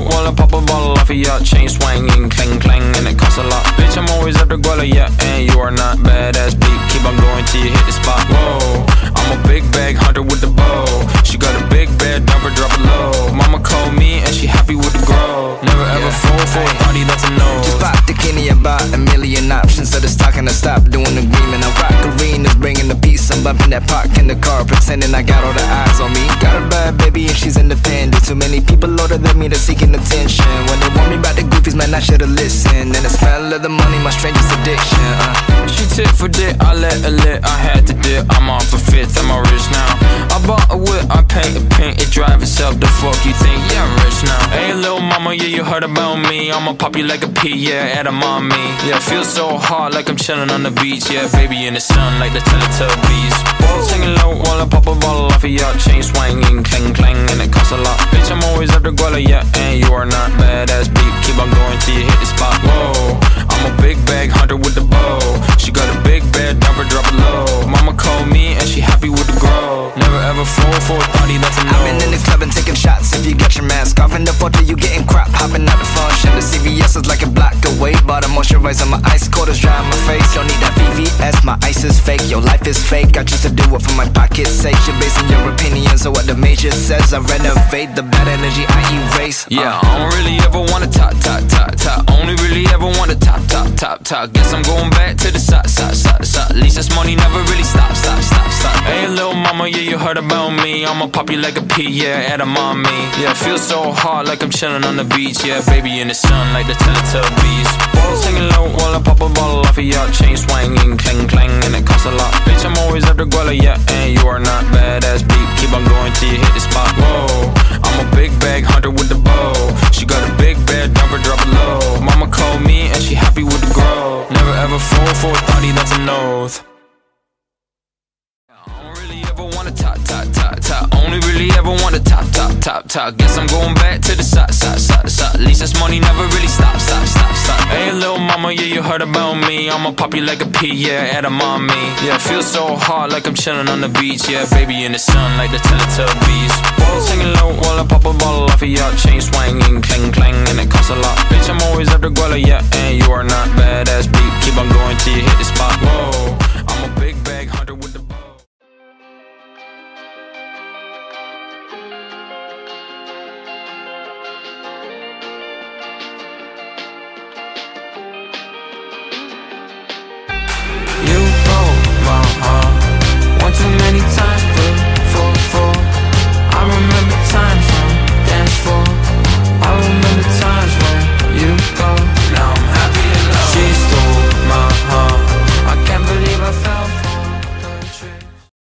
don't wanna pop a bottle off of ya. Chain swinging, clang clang, and it costs a lot. Bitch, I'm always at the guala, yeah, and you are not badass beat. Keep on going till you hit the spot. Whoa, I'm a big bag hunter with the bow. She got a big bed, number drop it low. Mama called me and she happy with the grow. Never ever fall for a party that's a no. Just pop the kidney about a million options. So the stock and I stop doing the green and I rock arenas, bringing the peace. I'm bumping that pot in the car, pretending I got all the eyes on me. Got a bad baby and she's independent. Too many people older than me that's seeking attention. When they want me about the goofies, man, I should've listened. And the smell of the money, my strangest addiction. She tip for dick, I let her lit. I had to dip, I'm off a fifth, I'm all rich now. I bought a whip, I paint a paint, it drive itself. The fuck you think? Yeah, I'm rich now. Hey, little mama, yeah, you heard about me. I'ma pop you like a pea, yeah, edamame. Yeah, feel so hot like I'm chilling on the beach. Yeah, baby in the sun like the Teletubbies. Singing low while I pop a bottle off of ya. Chain swinging, clang clang, and it costs a lot. Bitch, I'm always at the guala, yeah, and you are not badass beat. Keep on going till you hit the spot. Whoa, I'm a big bag hunter with the bow. She got a big bed, number drop it low. Mama called me and she happy with the grow. Never ever fall for a party that's a no. I've been in the club and taking shots. If you got your mask off in the photo, you getting crap. Hopping out the function, the CVS is like a block away. Bought a moisturizer, my ice cold is dry on my face. Don't need that VVS, my ice is fake. Your life is fake, I choose to do it for my pocket's sake. You're basing your opinions on what the major says. I renovate the bad energy I erase. Yeah, I don't really ever wanna top, top, top, top. Only really ever wanna top, top, top, top. Guess I'm going back to the side, side, side, side. At least this money never really stops, stop, stop, stop. Hey, little mama, yeah, you heard about me. I'ma pop you like a pea, yeah, edamame. Yeah, feel so hot like I'm chilling on the beach. Yeah, baby in the sun like the Teletubbies. Singing low while I pop a bottle off of ya. Chain swinging, clang clang, and it costs a lot. Bitch, I'm always at the guala, yeah, and you are not badass beat. Keep on going till you hit the spot. Whoa, I'm a big bag hunter with the bow. She got a big bed, number drop it low. Mama called me and she happy with the grow. Never ever fall for a party that's an oath. Only really ever want to top, top, top, top. Guess I'm going back to the side, side, side, side. At least this money never really stops, stop, stop, stop. Hey, little mama, yeah, you heard about me. I'ma pop you like a pea, yeah, edamame. Yeah, feel so hot like I'm chilling on the beach. Yeah, baby in the sun like the Teletubbies. Singing low while I pop a bottle off of ya. Chain swinging, clang, clang, and it costs a lot. Bitch, I'm always at the guala, yeah, and you are not badass beat. Keep on going till you hit the spot. Whoa.